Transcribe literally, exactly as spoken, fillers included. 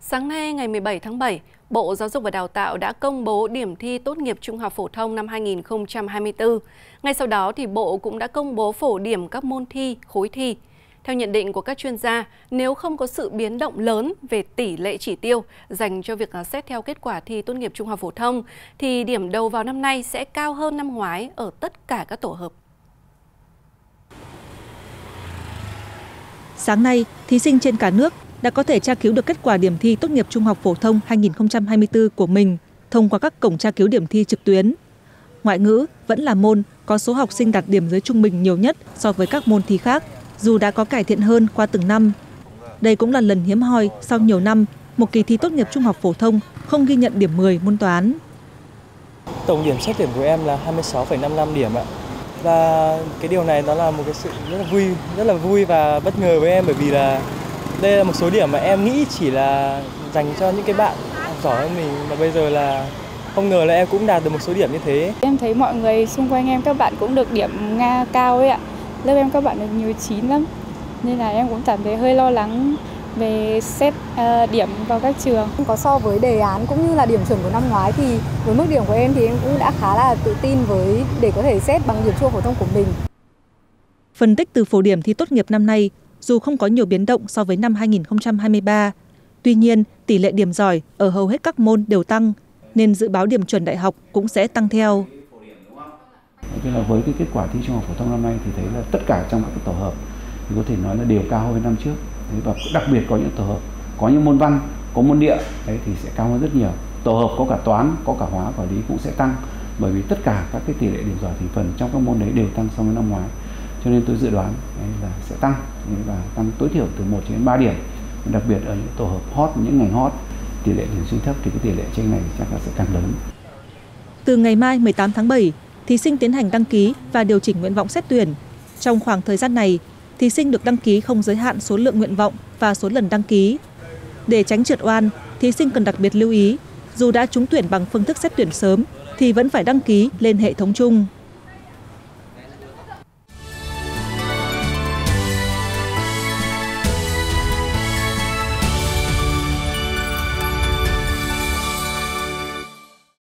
Sáng nay ngày mười bảy tháng bảy, Bộ Giáo dục và Đào tạo đã công bố điểm thi tốt nghiệp trung học phổ thông năm hai nghìn không trăm hai mươi tư. Ngay sau đó thì Bộ cũng đã công bố phổ điểm các môn thi, khối thi. Theo nhận định của các chuyên gia, nếu không có sự biến động lớn về tỷ lệ chỉ tiêu dành cho việc xét theo kết quả thi tốt nghiệp trung học phổ thông, thì điểm đầu vào năm nay sẽ cao hơn năm ngoái ở tất cả các tổ hợp. Sáng nay, thí sinh trên cả nước đã có thể tra cứu được kết quả điểm thi tốt nghiệp trung học phổ thông hai nghìn không trăm hai mươi tư của mình thông qua các cổng tra cứu điểm thi trực tuyến. Ngoại ngữ vẫn là môn có số học sinh đạt điểm dưới trung bình nhiều nhất so với các môn thi khác, dù đã có cải thiện hơn qua từng năm. Đây cũng là lần hiếm hoi sau nhiều năm một kỳ thi tốt nghiệp trung học phổ thông không ghi nhận điểm mười môn toán. Tổng điểm xét điểm của em là hai mươi sáu phẩy năm lăm điểm ạ. Và cái điều này nó là một cái sự rất là vui, rất là vui và bất ngờ với em, bởi vì là đây là một số điểm mà em nghĩ chỉ là dành cho những cái bạn học giỏi hơn mình, mà bây giờ là không ngờ là em cũng đạt được một số điểm như thế. Em thấy mọi người xung quanh em, các bạn cũng được điểm Nga cao ấy ạ. Lớp em các bạn được nhiều chín lắm, nên là em cũng cảm thấy hơi lo lắng về xét uh, điểm vào các trường. Có so với đề án cũng như là điểm chuẩn của năm ngoái thì với mức điểm của em thì em cũng đã khá là tự tin với để có thể xét bằng điểm trung học phổ thông của mình. Phân tích từ phổ điểm thi tốt nghiệp năm nay, dù không có nhiều biến động so với năm hai nghìn không trăm hai mươi ba, tuy nhiên tỷ lệ điểm giỏi ở hầu hết các môn đều tăng, nên dự báo điểm chuẩn đại học cũng sẽ tăng theo. Tức là với cái kết quả thi trung học phổ thông năm nay thì thấy là tất cả trong các tổ hợp thì có thể nói là đều cao hơn năm trước. Và đặc biệt có những tổ hợp, có những môn văn, có môn địa đấy thì sẽ cao hơn rất nhiều. Tổ hợp có cả toán, có cả hóa và lý cũng sẽ tăng, bởi vì tất cả các cái tỷ lệ điểm giỏi thành phần trong các môn đấy đều tăng so với năm ngoái. Cho nên tôi dự đoán là sẽ tăng, và tăng tối thiểu từ một đến ba điểm. Đặc biệt ở những tổ hợp hot, những ngành hot, tỷ lệ điểm sinh thấp thì cái tỷ lệ trên này chắc là sẽ càng lớn. Từ ngày mai mười tám tháng bảy, thí sinh tiến hành đăng ký và điều chỉnh nguyện vọng xét tuyển. Trong khoảng thời gian này, thí sinh được đăng ký không giới hạn số lượng nguyện vọng và số lần đăng ký. Để tránh trượt oan, thí sinh cần đặc biệt lưu ý, dù đã trúng tuyển bằng phương thức xét tuyển sớm thì vẫn phải đăng ký lên hệ thống chung.